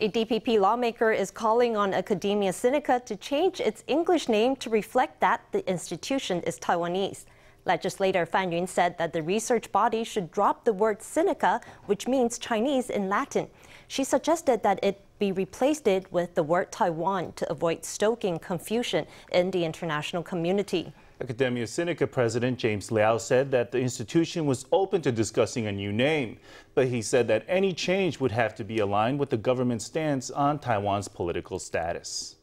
A DPP lawmaker is calling on Academia Sinica to change its English name to reflect that the institution is Taiwanese. Legislator Fan Yun said that the research body should drop the word Sinica, which means Chinese in Latin. She suggested that it be replaced with the word Taiwan to avoid stoking confusion in the international community. Academia Sinica President James Liao said that the institution was open to discussing a new name, but he said that any change would have to be aligned with the government's stance on Taiwan's political status.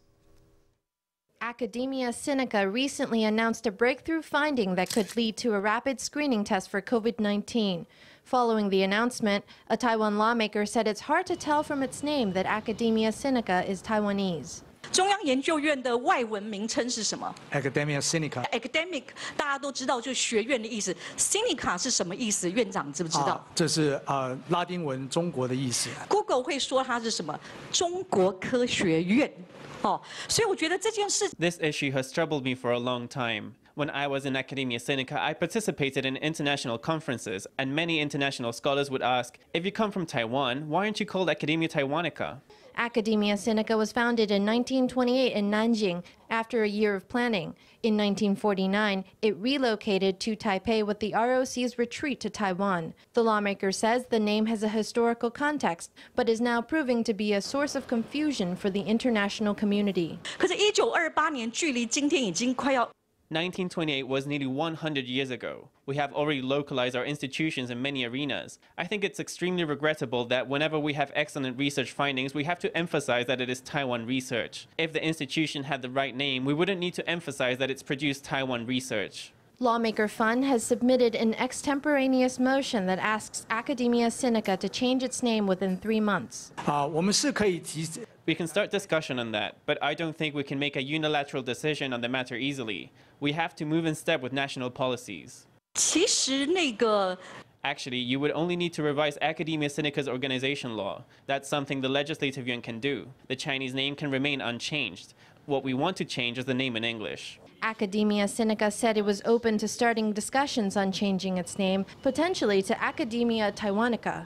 Academia Sinica recently announced a breakthrough finding that could lead to a rapid screening test for COVID-19. Following the announcement, a Taiwan lawmaker said it's hard to tell from its name that Academia Sinica is Taiwanese. 中央研究院的外文名称是什么 ？Academia Sinica。Academic 大家都知道，就学院的意思。Sinica 是什么意思？院长知不知道？这是拉丁文中国的意思。Google 会说它是什么？中国科学院。哦，所以我觉得这件事。This issue has troubled me for a long time. When I was in Academia Sinica, I participated in international conferences, and many international scholars would ask, if you come from Taiwan, why aren't you called Academia Taiwanica? Academia Sinica was founded in 1928 in Nanjing after a year of planning. In 1949, it relocated to Taipei with the ROC's retreat to Taiwan. The lawmaker says the name has a historical context, but is now proving to be a source of confusion for the international community. 可是1928年距离今天已经快要 1928 was nearly 100 years ago. We have already localized our institutions in many arenas. I think it's extremely regrettable that whenever we have excellent research findings, we have to emphasize that it is Taiwan research. If the institution had the right name, we wouldn't need to emphasize that it's produced Taiwan research. Lawmaker Fan has submitted an extemporaneous motion that asks Academia Sinica to change its name within 3 months. We can start discussion on that, but I don't think we can make a unilateral decision on the matter easily. We have to move in step with national policies. Actually, you would only need to revise Academia Sinica's organization law. That's something the Legislative Yuan can do. The Chinese name can remain unchanged. What we want to change is the name in English. Academia Sinica said it was open to starting discussions on changing its name, potentially to Academia Taiwanica.